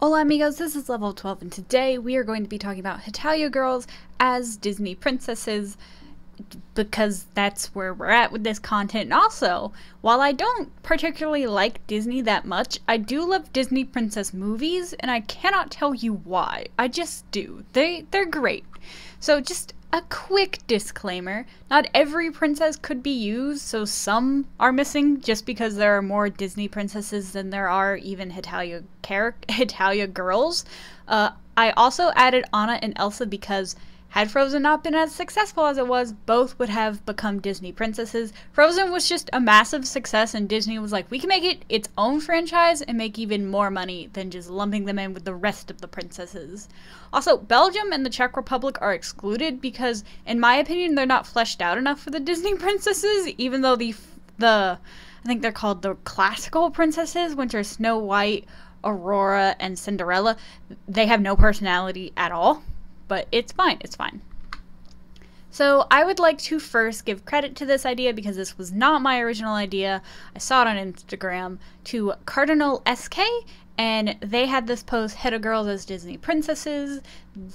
Hola amigos, this is Level 12 and today we are going to be talking about Hetalia girls as Disney princesses because that's where we're at with this content. And also, while I don't particularly like Disney that much, I do love Disney princess movies and I cannot tell you why. I just do. They're great. So just a quick disclaimer, not every princess could be used, so some are missing just because there are more Disney princesses than there are even Hetalia girls. I also added Anna and Elsa because had Frozen not been as successful as it was, both would have become Disney princesses. Frozen was just a massive success and Disney was like, we can make it its own franchise and make even more money than just lumping them in with the rest of the princesses. Also, Belgium and the Czech Republic are excluded because, in my opinion, they're not fleshed out enough for the Disney princesses, even though I think they're called the classical princesses, which are Snow White, Aurora, and Cinderella. They have no personality at all. But it's fine, it's fine. So I would like to first give credit to this idea because this was not my original idea. I saw it on Instagram, to Cardinalesque, and they had this post, Heta Girls as Disney Princesses.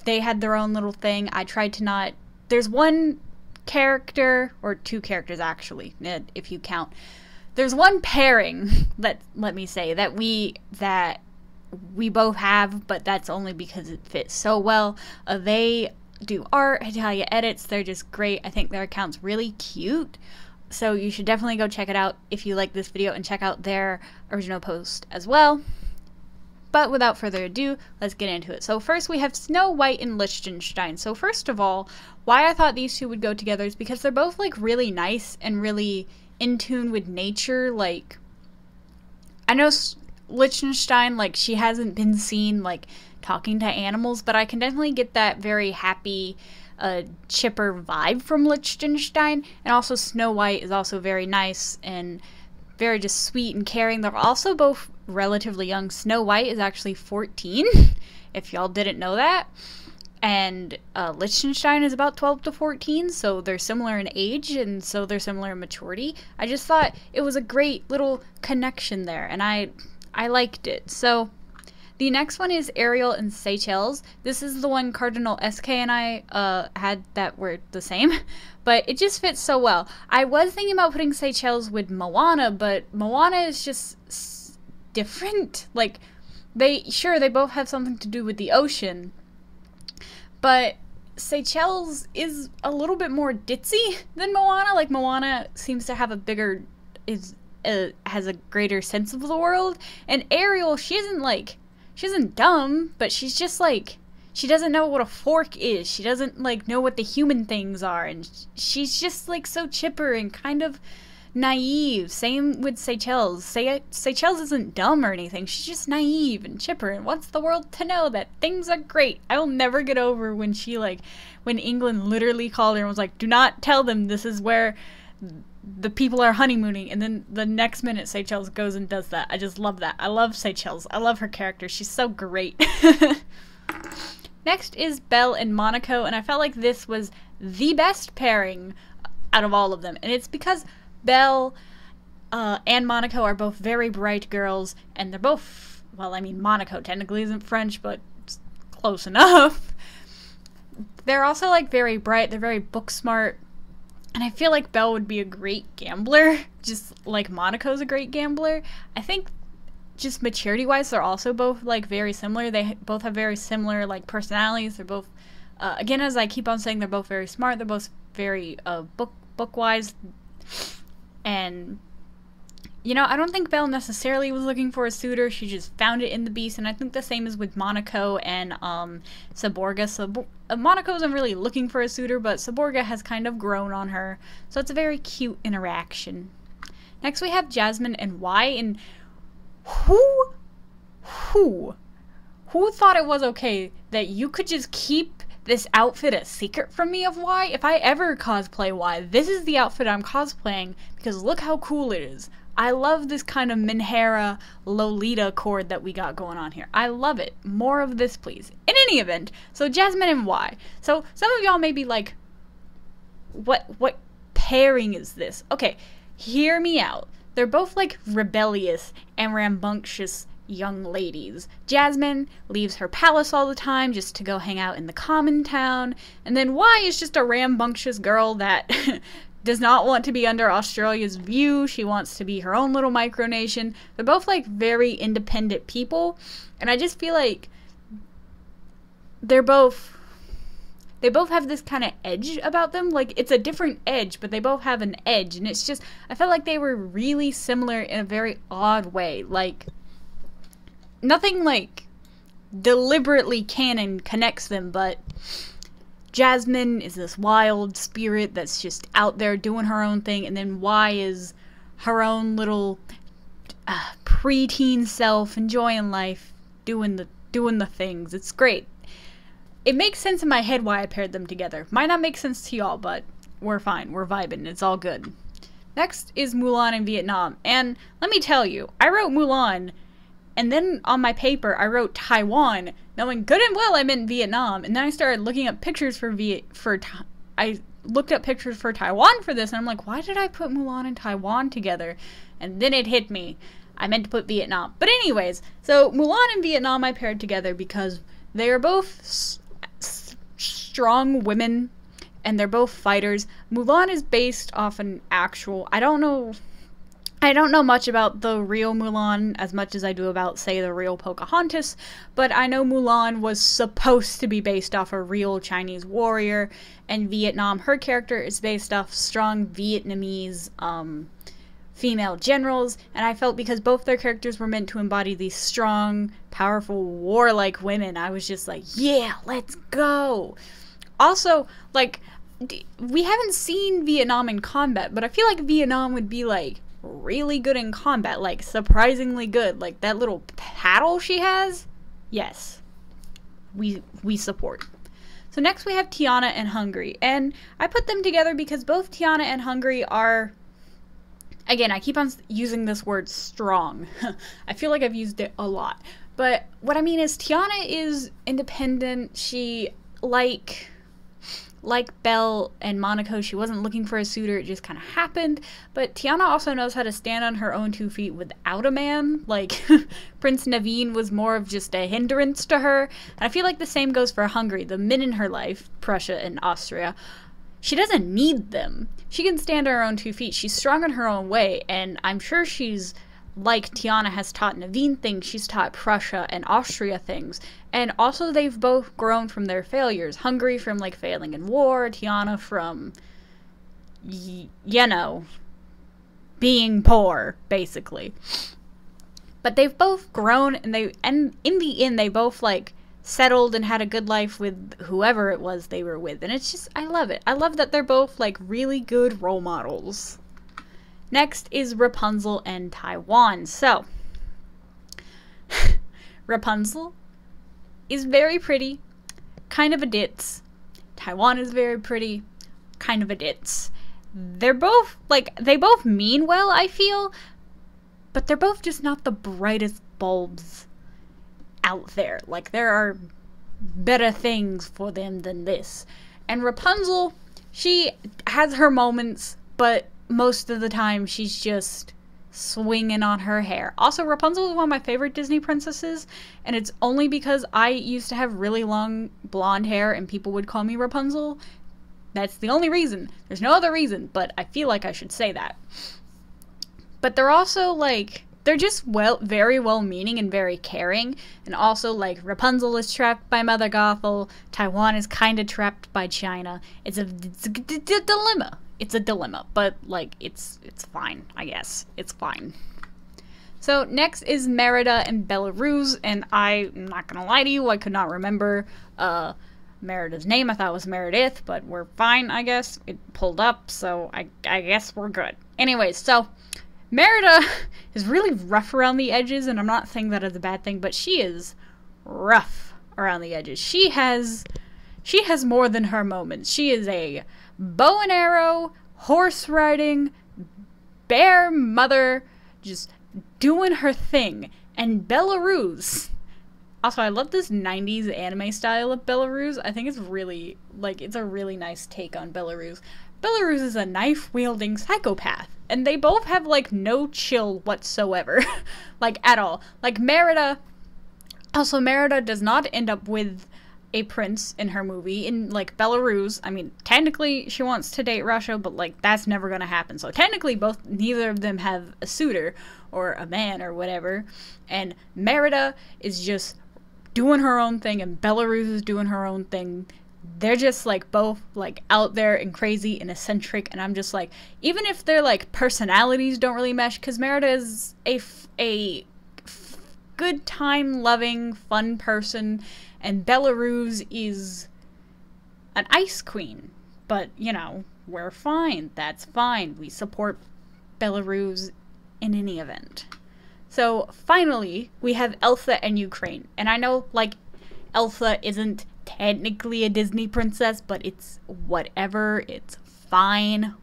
They had their own little thing. I tried to not, there's one character, or two characters actually, if you count. There's one pairing, let me say, that we both have, but that's only because it fits so well. They do art, Hetalia edits, they're just great. I think their account's really cute, so you should definitely go check it out if you like this video, and check out their original post as well. But without further ado, let's get into it. So first we have Snow White and Liechtenstein. So first of all, why I thought these two would go together is because they're both like really nice and really in tune with nature. Like, I know Liechtenstein, like, she hasn't been seen like talking to animals, but I can definitely get that very happy, chipper vibe from Liechtenstein. And also Snow White is also very nice and very just sweet and caring. They're also both relatively young. Snow White is actually 14, if y'all didn't know that, and Liechtenstein is about 12 to 14, so they're similar in age and so they're similar in maturity. I just thought it was a great little connection there, and I liked it. So the next one is Ariel and Seychelles. This is the one Cardinalesque and I had that were the same, but it just fits so well. I was thinking about putting Seychelles with Moana, but Moana is just different. Like, they both have something to do with the ocean, but Seychelles is a little bit more ditzy than Moana. Like, Moana seems to have a bigger, has a greater sense of the world, and Ariel, she isn't dumb, but she's just like, she doesn't know what a fork is, she doesn't like know what the human things are, and she's just like so chipper and kind of naive. Same with Seychelles. Seychelles isn't dumb or anything, she's just naive and chipper and wants the world to know that things are great. I will never get over when she, like, when England literally called her and was like, do not tell them this is where the people are honeymooning, and then the next minute Seychelles goes and does that. I just love that. I love Seychelles. I love her character. She's so great. Next is Belle and Monaco, and I felt like this was the best pairing out of all of them, and it's because Belle and Monaco are both very bright girls, and they're both, well, I mean, Monaco technically isn't French, but it's close enough. They're also like very bright, they're very book smart. And I feel like Belle would be a great gambler, just like Monaco's a great gambler. I think just maturity-wise, they're also both like very similar. They both have very similar like personalities. They're both, again, as I keep on saying, they're both very smart. They're both very book-wise. And, you know, I don't think Belle necessarily was looking for a suitor. She just found it in the Beast. And I think the same is with Monaco and Seborga. Monaco isn't really looking for a suitor, but Seborga has kind of grown on her, so it's a very cute interaction. Next we have Jasmine and Y, and who thought it was okay that you could just keep this outfit a secret from me of Y? If I ever cosplay Y, this is the outfit I'm cosplaying, because look how cool it is. I love this kind of Minhara Lolita chord that we got going on here. I love it. More of this, please. In any event, so Jasmine and Y. So some of y'all may be like, what pairing is this? Okay, hear me out. They're both like rebellious and rambunctious young ladies. Jasmine leaves her palace all the time just to go hang out in the common town, and then Y is just a rambunctious girl that does not want to be under Australia's view. She wants to be her own little micronation. They're both like very independent people, and I just feel like they both have this kind of edge about them. Like, it's a different edge, but they both have an edge, and it's just, I felt like they were really similar in a very odd way. Like, nothing like deliberately canon connects them, but Jasmine is this wild spirit that's just out there doing her own thing, and then Y is her own little preteen self, enjoying life, doing the things. It's great. It makes sense in my head why I paired them together. Might not make sense to y'all, but we're fine. We're vibing. It's all good. Next is Mulan in Vietnam, and let me tell you, I wrote Mulan, and then on my paper, I wrote Taiwan, knowing good and well I meant Vietnam. And then I started looking up pictures I looked up pictures for Taiwan for this, and I'm like, why did I put Mulan and Taiwan together? And then it hit me. I meant to put Vietnam. But anyways, so Mulan and Vietnam I paired together because they are both strong women, and they're both fighters. Mulan is based off an actual, I don't know much about the real Mulan as much as I do about, say, the real Pocahontas, but I know Mulan was supposed to be based off a real Chinese warrior, and Vietnam, her character is based off strong Vietnamese female generals, and I felt because both their characters were meant to embody these strong, powerful, warlike women, I was just like, yeah, let's go! Also, like, we haven't seen Vietnam in combat, but I feel like Vietnam would be, like, really good in combat, like surprisingly good. Like that little paddle she has, yes, we support. So next we have Tiana and Hungary, and I put them together because both Tiana and Hungary are, again, I keep on using this word strong. I feel like I've used it a lot, but what I mean is Tiana is independent. She like Belle and Monaco, she wasn't looking for a suitor, it just kind of happened. But Tiana also knows how to stand on her own 2 feet without a man. Like, Prince Naveen was more of just a hindrance to her. And I feel like the same goes for Hungary. The men in her life, Prussia and Austria, she doesn't need them. She can stand on her own 2 feet. She's strong in her own way, and I'm sure she's, like Tiana has taught Naveen things, she's taught Prussia and Austria things. And also they've both grown from their failures. Hungary from, like, failing in war, Tiana from, you know, being poor, basically. But they've both grown, and in the end, they both, like, settled and had a good life with whoever it was they were with. And it's just, I love it. I love that they're both, like, really good role models. Next is Rapunzel and Taiwan. So, Rapunzel is very pretty, kind of a ditz. Taiwan is very pretty, kind of a ditz. They're both, like, they both mean well, I feel, but they're both just not the brightest bulbs out there. Like, there are better things for them than this. And Rapunzel, she has her moments, but most of the time she's just swinging on her hair. Also, Rapunzel is one of my favorite Disney princesses, and it's only because I used to have really long blonde hair and people would call me Rapunzel. That's the only reason. There's no other reason, but I feel like I should say that. But they're also, like, they're just very well-meaning and very caring. And also, like, Rapunzel is trapped by Mother Gothel. Taiwan is kind of trapped by China. It's a dilemma. It's a dilemma, but, like, it's fine, I guess. It's fine. So next is Merida and Belarus, and I'm not gonna lie to you, I could not remember Merida's name. I thought it was Meredith, but we're fine, I guess. It pulled up, so I guess we're good. Anyways, so Merida is really rough around the edges, and I'm not saying that as a bad thing, but she is rough around the edges. She has more than her moments. She is a bow and arrow, horse riding, bear mother, just doing her thing. And Belarus. Also, I love this 90s anime style of Belarus. I think it's really, like, it's a really nice take on Belarus. Belarus is a knife-wielding psychopath. And they both have, like, no chill whatsoever. Like, at all. Like, Merida... Also, Merida does not end up with a prince in her movie. In, like, Belarus, I mean, technically she wants to date Russia, but, like, that's never gonna happen. So technically neither of them have a suitor or a man or whatever. And Merida is just doing her own thing, and Belarus is doing her own thing. They're just, like, both, like, out there and crazy and eccentric, and I'm just like, even if their, like, personalities don't really mesh, because Merida is a good time loving fun person, and Belarus is an ice queen, but, you know, we're fine. That's fine. We support Belarus in any event. So finally we have Elsa and Ukraine, and I know, like, Elsa isn't technically a Disney princess, but it's whatever, it's fine.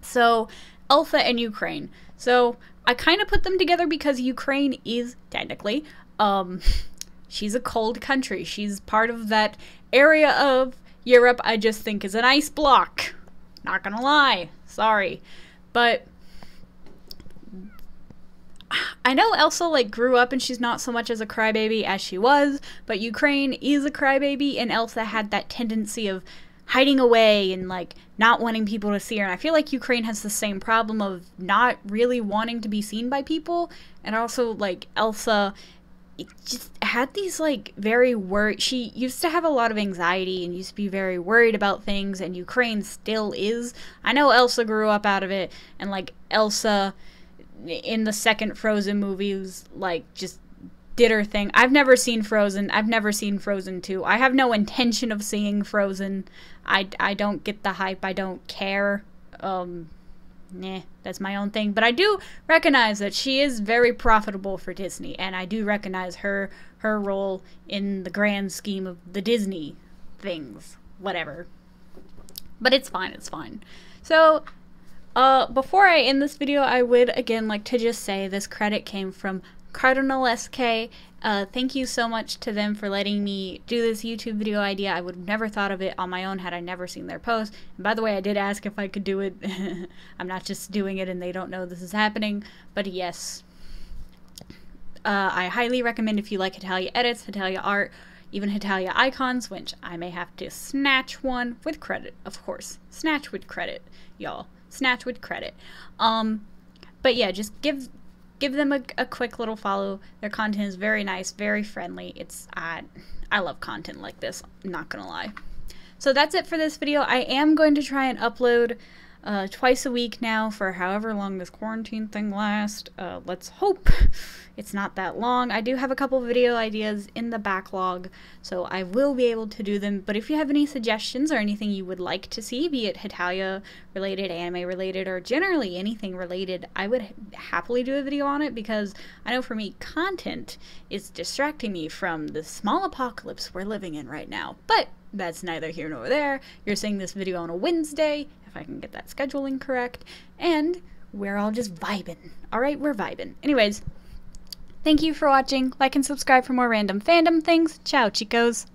So Elsa and Ukraine. So I kind of put them together because Ukraine is technically, she's a cold country. She's part of that area of Europe I just think is an ice block. Not gonna lie, sorry. But I know Elsa, like, grew up and she's not so much as a crybaby as she was, but Ukraine is a crybaby, and Elsa had that tendency of hiding away and, like, not wanting people to see her. And I feel like Ukraine has the same problem of not really wanting to be seen by people. And also, like, Elsa, it just had these, like, very worried, she used to have a lot of anxiety and used to be very worried about things, and Ukraine still is. I know Elsa grew up out of it, and, like, Elsa in the second Frozen movies, like, just did her thing. I've never seen Frozen. I've never seen Frozen 2. I have no intention of seeing Frozen. I don't get the hype. I don't care. Nah, that's my own thing. But I do recognize that she is very profitable for Disney, and I do recognize her role in the grand scheme of the Disney things. Whatever. But it's fine. It's fine. So... before I end this video, I would again like to just say this credit came from Cardinalesque. Thank you so much to them for letting me do this YouTube video idea. I would have never thought of it on my own had I never seen their post. And by the way, I did ask if I could do it. I'm not just doing it and they don't know this is happening, but yes. I highly recommend if you like Hetalia edits, Hetalia art, even Hetalia icons, which I may have to snatch one with credit, of course. Snatch with credit, y'all. Snatch with credit. But yeah, just give them a quick little follow. Their content is very nice, very friendly. It's I love content like this, I'm not gonna lie. So that's it for this video. I am going to try and upload twice a week now for however long this quarantine thing lasts. Let's hope it's not that long. I do have a couple video ideas in the backlog, so I will be able to do them. But if you have any suggestions or anything you would like to see, be it Hetalia related, anime related, or generally anything related, I would happily do a video on it, because I know for me, content is distracting me from the small apocalypse we're living in right now. But that's neither here nor there. You're seeing this video on a Wednesday, if I can get that scheduling correct, and we're all just vibing. All right, we're vibing. Anyways, thank you for watching. Like and subscribe for more random fandom things. Ciao, chicos.